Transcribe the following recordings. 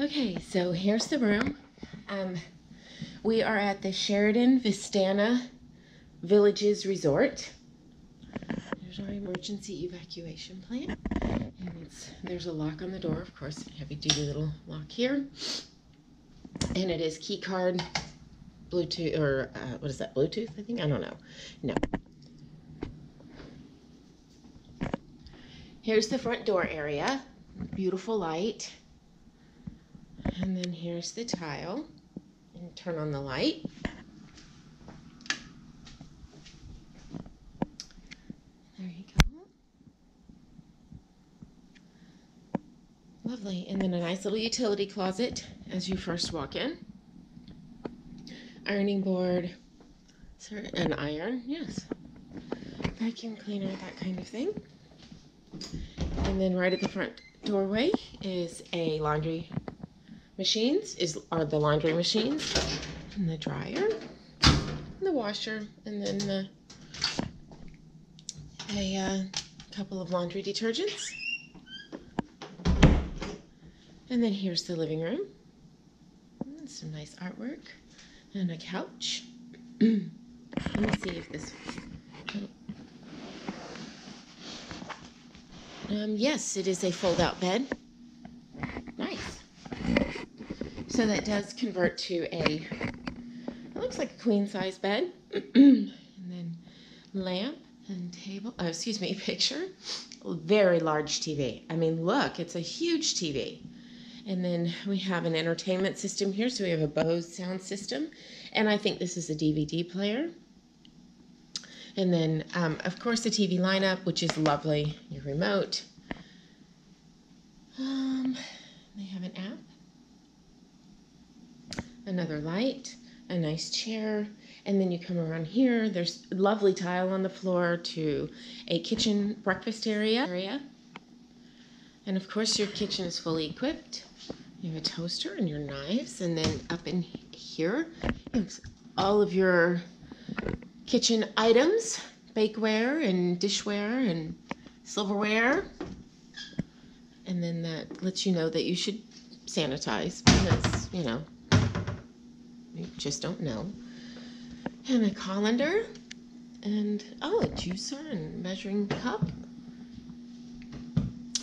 Okay, so here's the room. We are at the Sheraton Vistana Villages Resort. There's our emergency evacuation plan. And there's a lock on the door, of course, a heavy-duty little lock here. And it is key card, Bluetooth, or what is that, Bluetooth, I think? I don't know. No. Here's the front door area. Beautiful light. And then here's the tile. And turn on the light. There you go. Lovely. And then a nice little utility closet as you first walk in. Ironing board, an iron, yes. Vacuum cleaner, that kind of thing. And then right at the front doorway is a laundry machines are the laundry machines, and the dryer, and the washer, and then a couple of laundry detergents. And then here's the living room, and some nice artwork, and a couch. Let me see if this... yes, it is a fold-out bed. So that does convert to it looks like a queen size bed. And then lamp and table, oh, excuse me, picture. Very large TV. I mean, look, it's a huge TV. And then we have an entertainment system here. So we have a Bose sound system. And I think this is a DVD player. And then, of course, the TV lineup, which is lovely. Your remote. They have an app. Another light, a nice chair, and then you come around here. There's lovely tile on the floor to a kitchen breakfast area. And of course your kitchen is fully equipped. You have a toaster and your knives, and then up in here you have all of your kitchen items, bakeware and dishware and silverware. And then that lets you know that you should sanitize because, you know, you just don't know. And a colander, and oh, a juicer and measuring cup.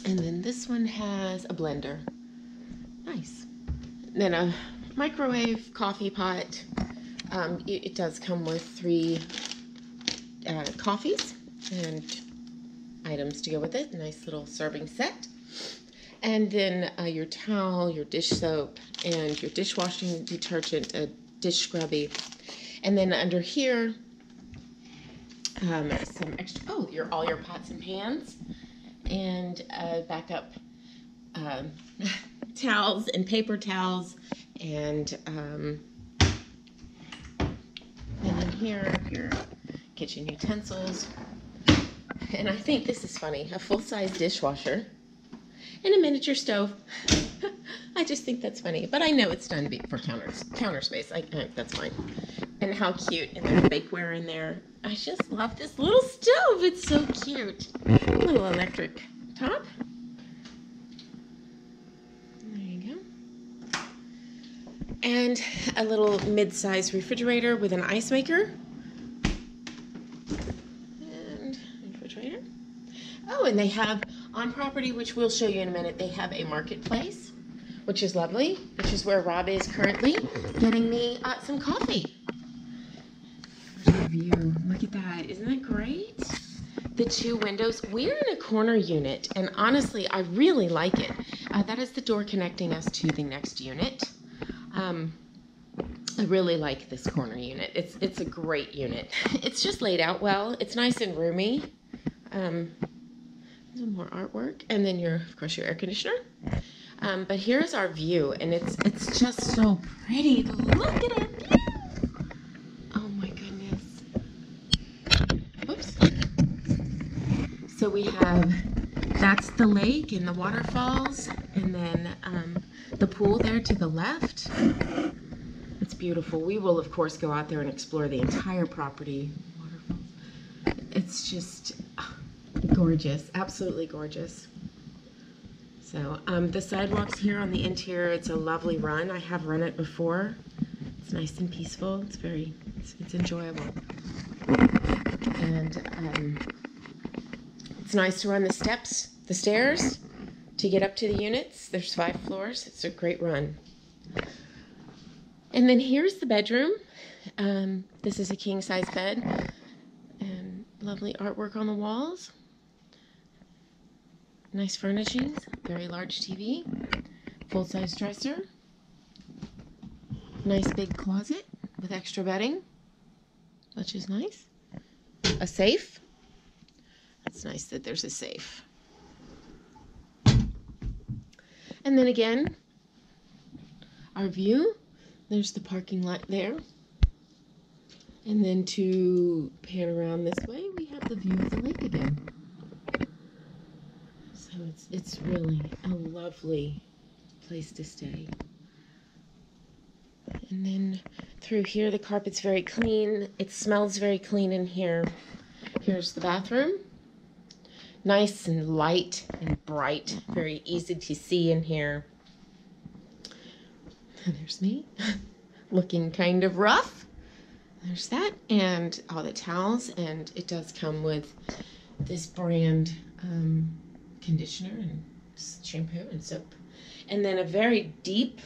And then this one has a blender. Nice. And then a microwave coffee pot. It does come with 3 coffees and items to go with it. Nice little serving set. And then your towel, your dish soap, and your dishwashing detergent, a dish scrubby. And then under here, some extra, all your pots and pans, and backup towels and paper towels. And then here, your kitchen utensils. And I think this is funny, a full-size dishwasher. And a miniature stove. I just think that's funny, but I know it's done for counter space. That's fine. And how cute! And there's bakeware in there. I just love this little stove. It's so cute. A little electric top. There you go. And a little mid-size refrigerator with an ice maker. And refrigerator. Oh, and they have. On property, which we'll show you in a minute, they have a marketplace, which is lovely, which is where Rob is currently getting me some coffee. Here's the view. Look at that. Isn't that great? The 2 windows. We're in a corner unit, and honestly, I really like it. That is the door connecting us to the next unit. I really like this corner unit. It's a great unit. It's just laid out well. It's nice and roomy. Some more artwork, and then of course your air conditioner. But here's our view, and it's just so pretty. Look at our view! Oh my goodness! Oops. So we have That's the lake and the waterfalls, and then the pool there to the left. It's beautiful. We will, of course, go out there and explore the entire property. Waterfalls. It's just gorgeous, absolutely gorgeous. So the sidewalks here on the interior, it's a lovely run. I have run it before. It's nice and peaceful. It's very, it's enjoyable. And it's nice to run the steps, the stairs, to get up to the units. There's 5 floors. It's a great run. And then here's the bedroom. This is a king-size bed. And lovely artwork on the walls. Nice furnishings, very large TV, full-size dresser, nice big closet with extra bedding, which is nice. A safe. It's nice that there's a safe. And then again, our view. There's the parking lot there. And then to pan around this way, we have the view of the lake again. It's really a lovely place to stay. And then through here, the carpet's very clean. It smells very clean in here. Here's the bathroom. Nice and light and bright. Very easy to see in here. There's me. Looking kind of rough. There's that. And all the towels. And it does come with this brand conditioner and shampoo and soap, and then a very deep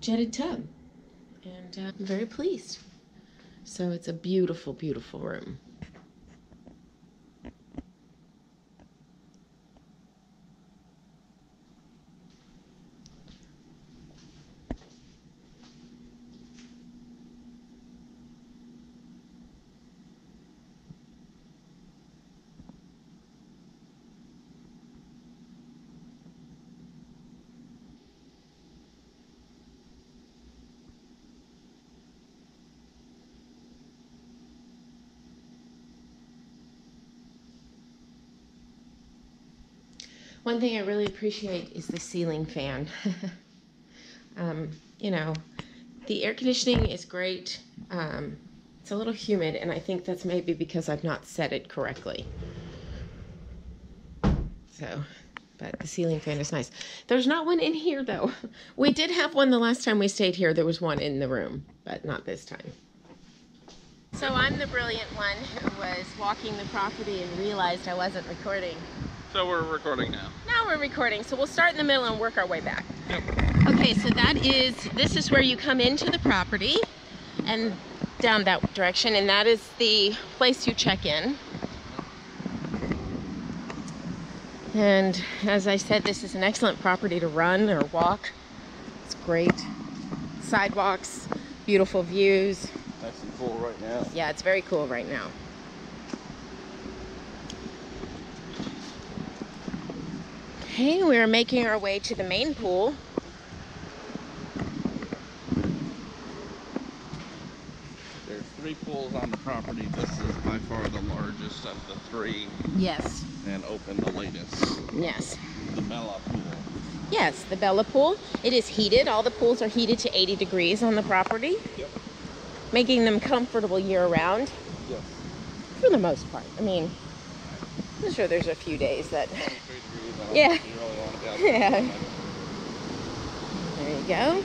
jetted tub, and I'm very pleased. So it's a beautiful, beautiful room. One thing I really appreciate is the ceiling fan. You know, the air conditioning is great. It's a little humid, and I think that's maybe because I've not set it correctly. So, but the ceiling fan is nice. There's not one in here, though. We did have one the last time we stayed here. There was one in the room, but not this time. So I'm the brilliant one who was walking the property and realized I wasn't recording. So we're recording now. Now we're recording, so we'll start in the middle and work our way back. Yep. Okay, so this is where you come into the property and down that direction, and that is the place you check in. And as I said, this is an excellent property to run or walk. It's great. Sidewalks, beautiful views. Nice and cool right now. Yeah, it's very cool right now. Okay, we are making our way to the main pool. There's 3 pools on the property. This is by far the largest of the 3. Yes. And open the latest. Yes. The Bella pool. Yes, the Bella pool. It is heated. All the pools are heated to 80 degrees on the property. Yep. Making them comfortable year-round. Yes. For the most part. I mean, I'm sure there's a few days that... Yeah. Yeah. There you go.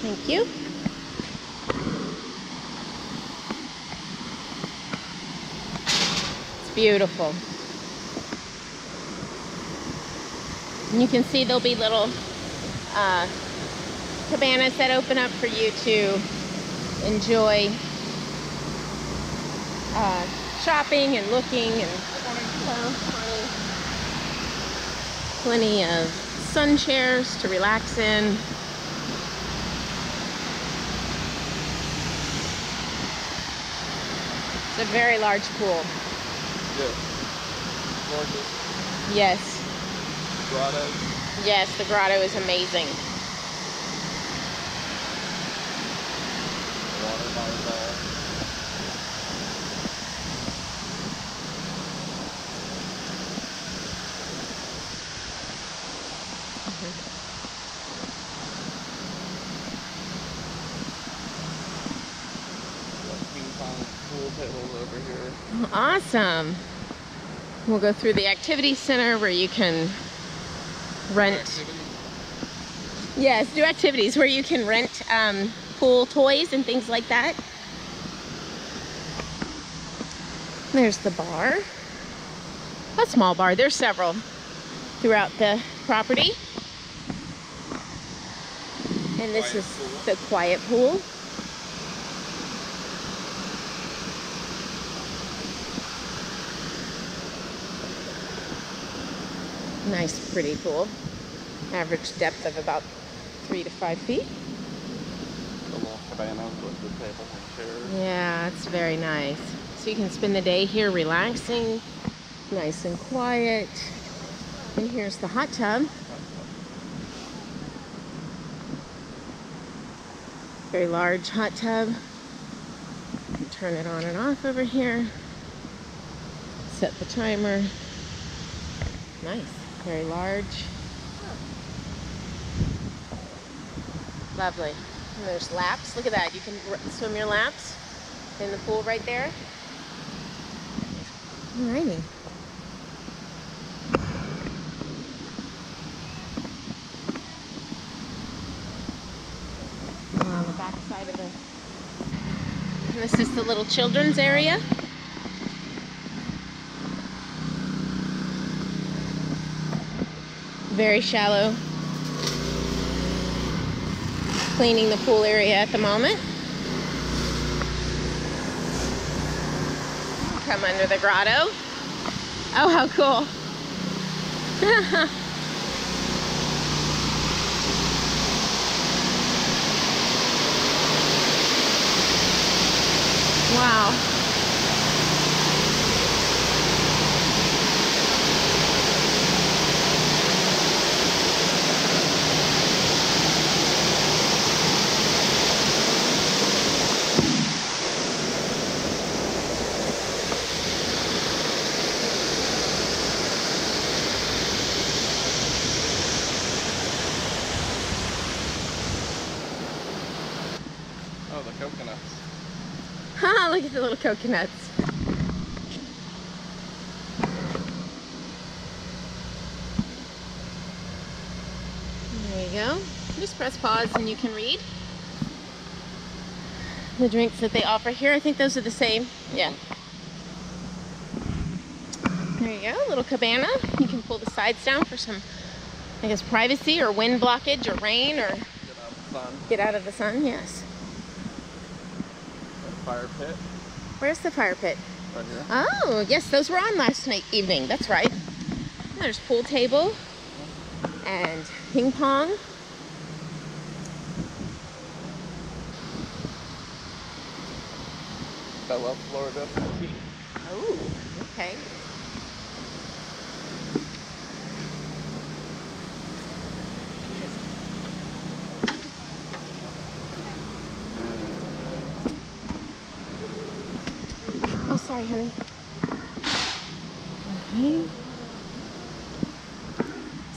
Thank you. It's beautiful. And you can see there'll be little cabanas that open up for you to enjoy shopping and looking, and plenty of sun chairs to relax in. It's a very large pool. Yeah. Gorgeous. Yes. The grotto. Yes, the grotto is amazing. Awesome. We'll go through the activity center where you can rent. Yes, do activities where you can rent pool toys and things like that. There's the bar. A small bar. There's several throughout the property. And this is the quiet pool. Nice, pretty pool. Average depth of about 3 to 5 feet. Yeah, it's very nice. So you can spend the day here relaxing, nice and quiet. And here's the hot tub. Very large hot tub. You can turn it on and off over here. Set the timer. Nice, very large. Lovely. And there's laps. Look at that. You can swim your laps in the pool right there. Alrighty. On the back side of the. This is the little children's area. Very shallow. Cleaning the pool area at the moment. Come under the grotto. Oh, how cool. Wow. Look at the little coconuts. There you go. Just press pause and you can read. The drinks that they offer here, I think those are the same. Yeah. There you go, little cabana. You can pull the sides down for some, I guess, privacy or wind blockage or rain or... Get out of the sun. Get out of the sun, yes. Fire pit. Where's the fire pit? Right here. Oh, yes, those were on last night evening. That's right. There's pool table and ping pong. I love Florida. Oh, okay. Sorry, honey. Okay.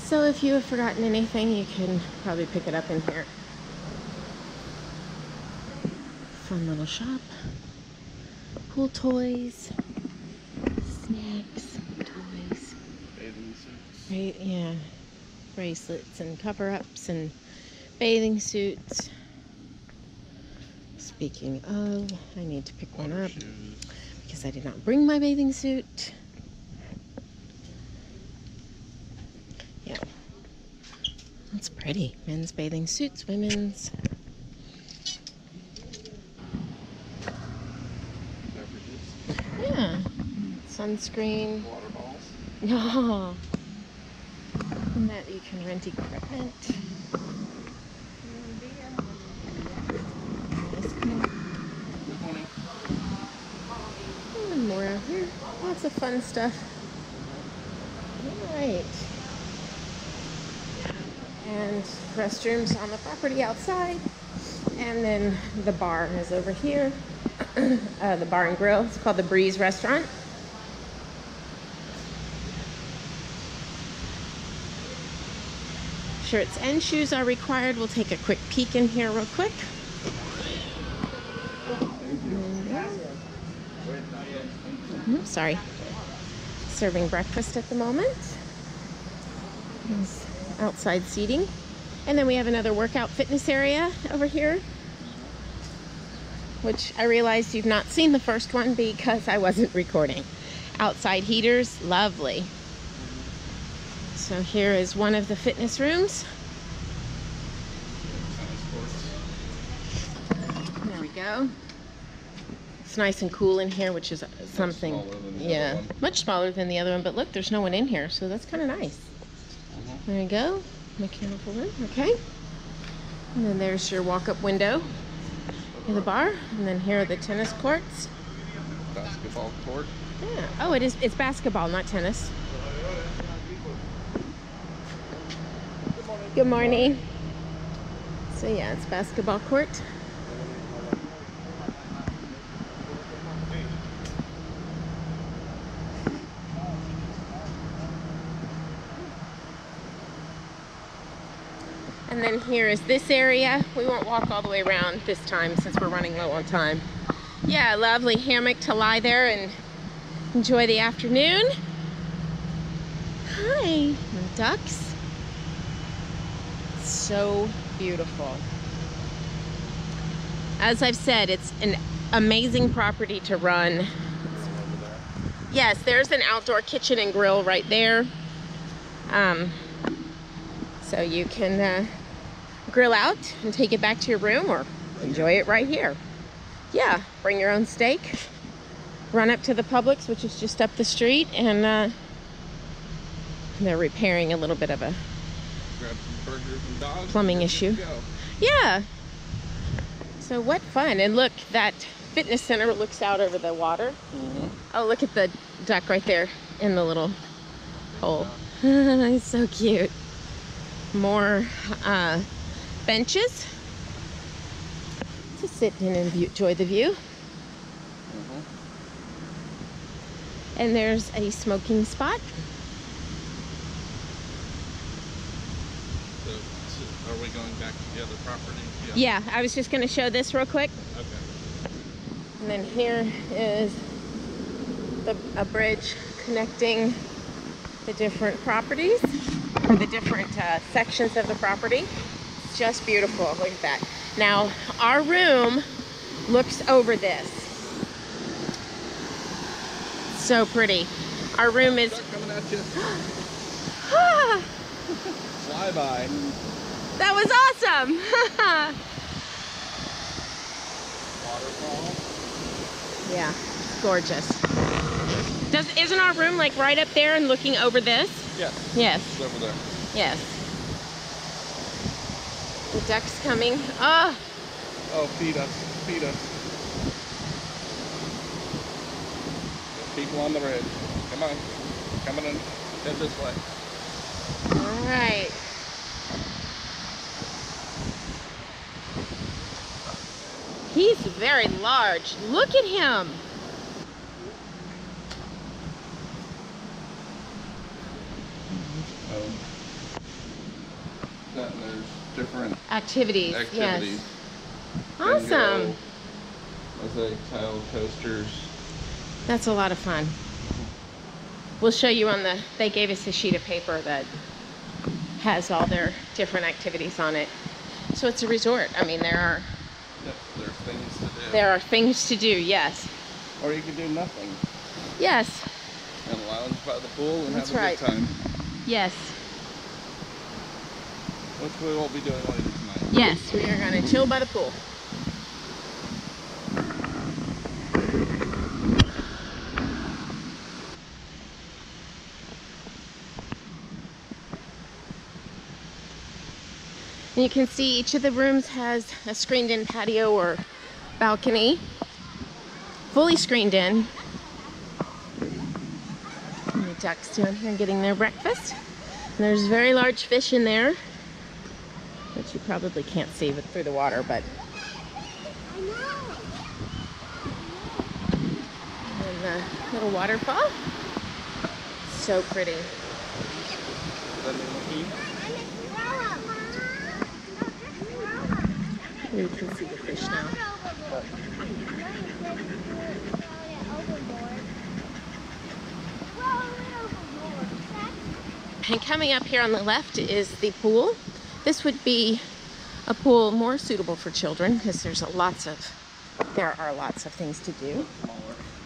So if you have forgotten anything, you can probably pick it up in here. Fun little shop. Pool toys. Snacks. Toys. Bathing suits. Right, yeah. Bracelets and cover-ups and bathing suits. Speaking of, I need to pick one up. Because I did not bring my bathing suit. Yeah. That's pretty. Men's bathing suits, women's. Beverages. Yeah. Sunscreen. Water balls. Yeah. And that you can rent equipment. Lots of fun stuff. Alright. And restrooms on the property outside. And then the bar is over here. The bar and grill. It's called the Breeze Restaurant. Shirts and shoes are required. We'll take a quick peek in here real quick. Sorry. Serving breakfast at the moment. Outside seating. And then we have another workout fitness area over here, which I realized you've not seen the first one because I wasn't recording. Outside heaters, lovely. So here is one of the fitness rooms. There we go. It's nice and cool in here, which is something. Yeah, much smaller than the other one, but look, there's no one in here, so that's kind of nice. There you go, mechanical room, okay. And then there's your walk-up window in the bar, and then here are the tennis courts. Basketball court? Yeah, oh, it is, it's basketball, not tennis. Good morning. So yeah, it's basketball court. And then here is this area. We won't walk all the way around this time since we're running low on time. Yeah, lovely hammock to lie there and enjoy the afternoon. Hi, ducks. So beautiful. As I've said, it's an amazing property to run. Yes, there's an outdoor kitchen and grill right there. So you can grill out and take it back to your room or enjoy it right here. Yeah, bring your own steak, run up to the Publix, which is just up the street, and they're repairing a little bit of a plumbing issue. Yeah, so what fun. And look, that fitness center looks out over the water. Oh, look at the duck right there in the little hole. It's so cute. More benches to sit in and enjoy the view. And there's a smoking spot. Are we going back to the other property? Yeah, I was just going to show this real quick. Okay. And then here is a bridge connecting the different properties, or the different sections of the property. It's just beautiful. Look at that. Now, our room looks over this. So pretty. Our room is... coming at you. Fly-by. That was awesome! Waterfall. Yeah, gorgeous. Isn't our room like right up there and looking over this? Yes. Yes. It's over there. Yes. The duck's coming. Oh! Oh, feed us. Feed us. There's people on the ridge. Come on. Coming in. Head this way. Alright. He's very large. Look at him. Oh. There's different activities. Yes. Awesome. Let's say tile coasters. That's a lot of fun. We'll show you on the, they gave us a sheet of paper that has all their different activities on it. So it's a resort. I mean, there are things to do. There are things to do, yes. Or you can do nothing. Yes. And lounge by the pool and that's have a right. Good time. Yes. Which we won't be doing later tonight. Yes, we are going to chill by the pool. And you can see each of the rooms has a screened-in patio or balcony, fully screened in. And the ducks down here getting their breakfast. And there's very large fish in there, which you probably can't see through the water, but And the little waterfall. So pretty. You can see the fish now. And coming up here on the left is the pool. This would be a pool more suitable for children because there are lots of things to do.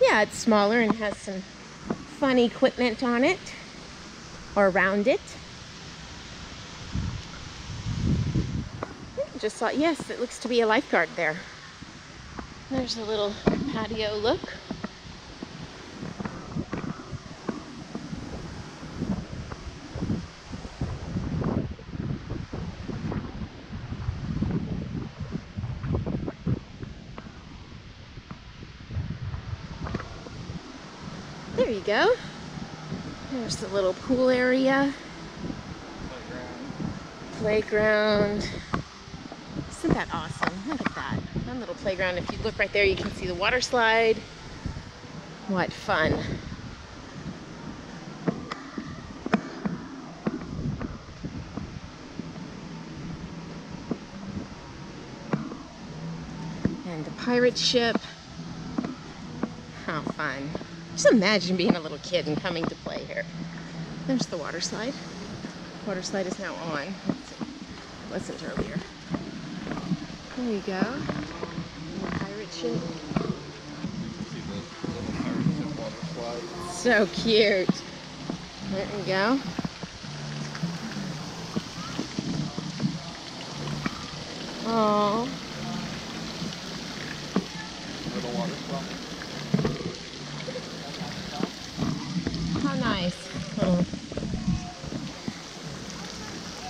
Yeah, it's smaller and has some fun equipment on it or around it. Just saw, yes, it looks to be a lifeguard there. There's a little patio look. There you go. There's the little pool area. Playground. Isn't that awesome? Look at that. One little playground. If you look right there, you can see the water slide. What fun. And the pirate ship. How fun. Just imagine being a little kid and coming to play here. There's the water slide. Water slide is now on. It wasn't earlier. There you go. Pirate ship. So cute. There you go. Oh. Little water slide. How nice. Oh.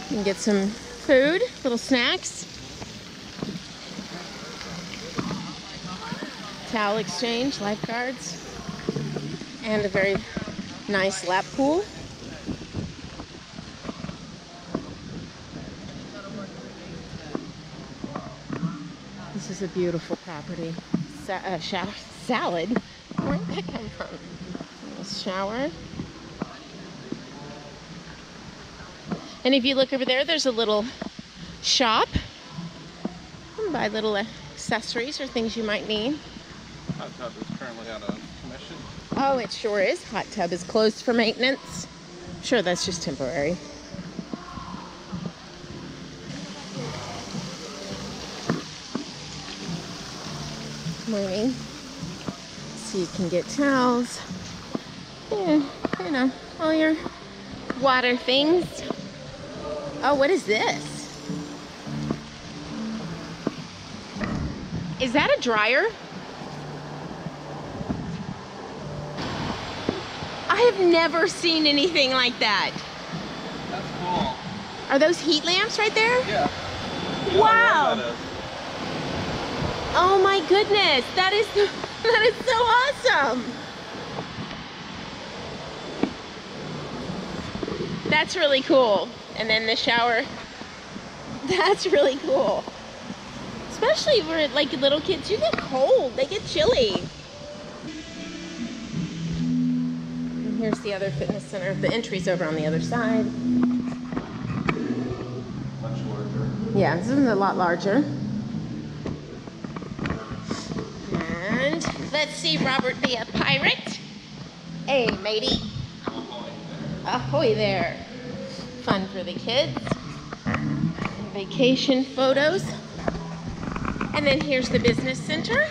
You can get some food, little snacks. Towel exchange, lifeguards, and a very nice lap pool. This is a beautiful property. Salad. Where did that come from? A little shower. And if you look over there, there's a little shop. You can buy little accessories or things you might need. Hot tub is currently out of commission. Oh, it sure is. Hot tub is closed for maintenance. I'm sure that's just temporary. Morning. So you can get towels. Yeah, you know, all your water things. Oh, what is this? Is that a dryer? I have never seen anything like that. That's cool. Are those heat lamps right there? Yeah. Wow. Oh my goodness, that is so awesome. That's really cool. And then the shower. That's really cool. Especially for like little kids, you get cold, they get chilly. Here's the other fitness center. The entry's over on the other side. Much larger. Yeah, this is a lot larger. And let's see Robert be a pirate. Hey, matey. Ahoy there. Fun for the kids. Vacation photos. And then here's the business center.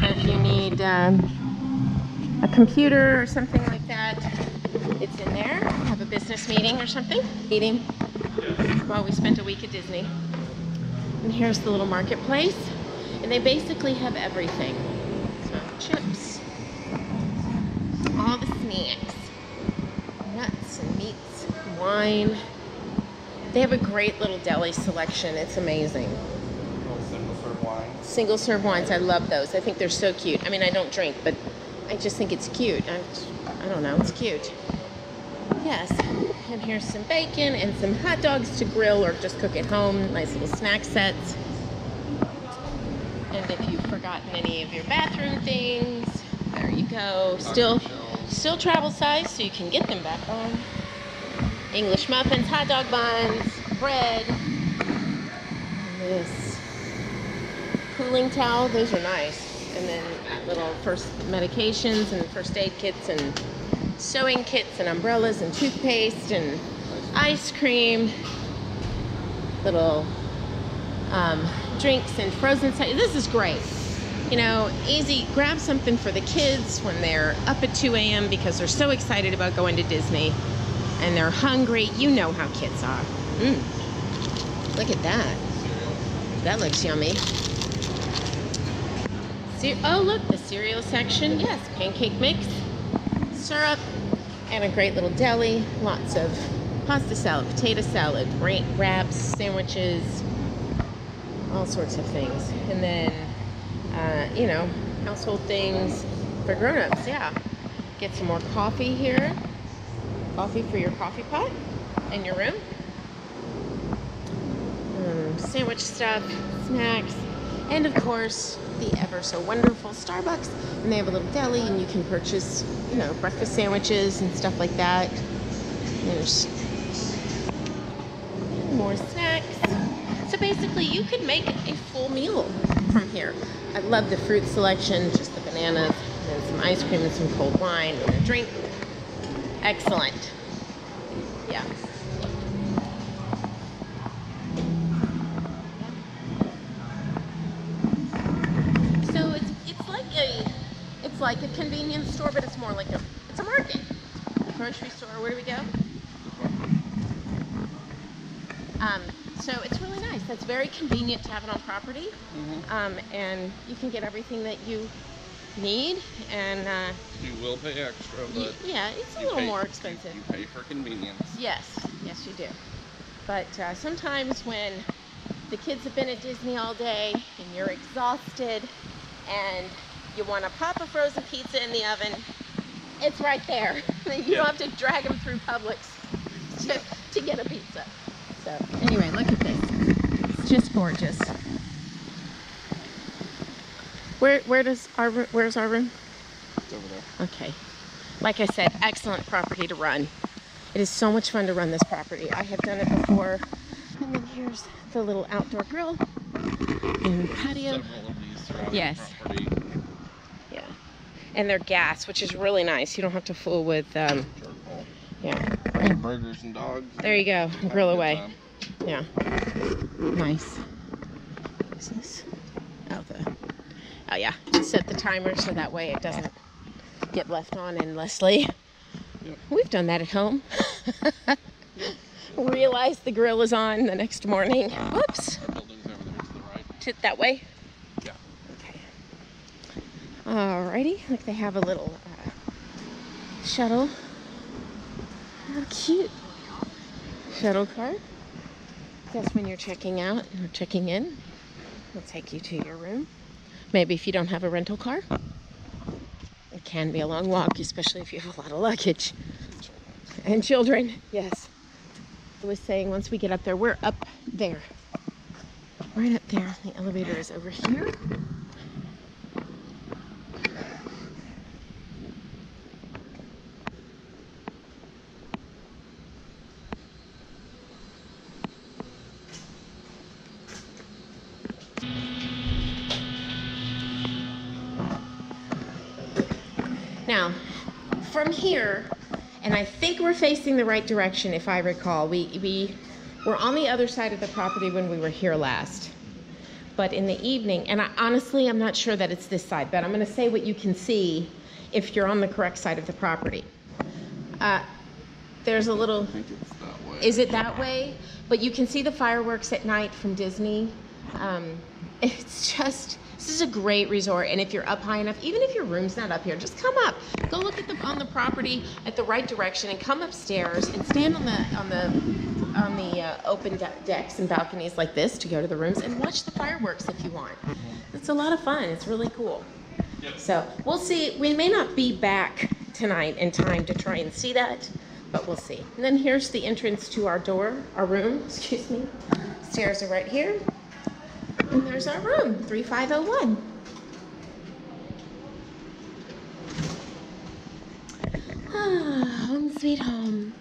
So if you need a computer or something like that, it's in there. Have a business meeting or something. Meeting. Well, we spent a week at Disney. And here's the little marketplace. And they basically have everything. So chips, all the snacks, nuts and meats, wine. They have a great little deli selection. It's amazing. Single serve wines. Single serve wines. I love those. I think they're so cute. I mean, I don't drink, but I just think it's cute. I don't know, it's cute. Yes, and here's some bacon and some hot dogs to grill or just cook at home. Nice little snack sets. And if you've forgotten any of your bathroom things, there you go. Still travel size, so you can get them back on. English muffins, hot dog buns, bread. And this cooling towel, those are nice. And then little first medications and first aid kits and sewing kits and umbrellas and toothpaste and ice cream. Little drinks and frozen snacks. This is great. You know, easy, grab something for the kids when they're up at 2 a.m. because they're so excited about going to Disney and they're hungry. You know how kids are. Look at that. That looks yummy. Oh, look, the cereal section. Yes, pancake mix, syrup, and a great little deli. Lots of pasta salad, potato salad, wraps, sandwiches, all sorts of things. And then, you know, household things for grown-ups, yeah. Get some more coffee here. Coffee for your coffee pot in your room. Sandwich stuff, snacks, and of course, the ever so wonderful Starbucks. And they have a little deli and you can purchase, you know, breakfast sandwiches and stuff like that. There's more snacks. So basically you could make a full meal from here. I love the fruit selection, just the bananas and some ice cream and some cold wine and a drink. Excellent. Yeah. So it's like a convenience store, but it's more like a market. The grocery store, where do we go? So it's really nice. That's very convenient to have it on property. And you can get everything that you need. And you will pay extra, but yeah, it's a little more expensive. You pay for convenience. Yes, yes you do. But sometimes when the kids have been at Disney all day and you're exhausted and you want to pop a frozen pizza in the oven, it's right there. You don't have to drag them through Publix to get a pizza. So anyway, look at this. It's just gorgeous. Where's our room? It's over there. Okay. Like I said, excellent property to run. It is so much fun to run this property. I have done it before. And then here's the little outdoor grill and patio. Several of these throughout the property. Yeah. And they're gas, which is really nice. You don't have to fool with charcoal. Yeah. And burgers and dogs. There you go. Grill away. Yeah. Nice. What is this? Oh yeah. Set the timer so that way it doesn't get left on endlessly. Yep. We've done that at home. Realize the grill is on the next morning. Whoops. Our building's over there to the right. That way? Yeah. Okay. Alrighty. Look, they have a little shuttle. How cute. Shuttle car. That's when you're checking out or checking in. It'll take you to your room. Maybe if you don't have a rental car. It can be a long walk, especially if you have a lot of luggage. And children, yes. I was saying once we get up there, we're up there. Right up there. The elevator is over here. Now, from here, and I think we're facing the right direction, if I recall. We were on the other side of the property when we were here last, but in the evening, and I'm not sure that it's this side, but I'm going to say what you can see if you're on the correct side of the property. There's a little... I think it's that way. Is it that way? But you can see the fireworks at night from Disney. It's just... This is a great resort, and if you're up high enough, even if your room's not up here, just come up. Go look on the property at the right direction, and come upstairs and stand on the open decks and balconies like this to go to the rooms and watch the fireworks if you want. It's a lot of fun. It's really cool. Yep. So we'll see. We may not be back tonight in time to try and see that, but we'll see. And then here's the entrance to our room. Stairs are right here. And there's our room, 3501. Home sweet home.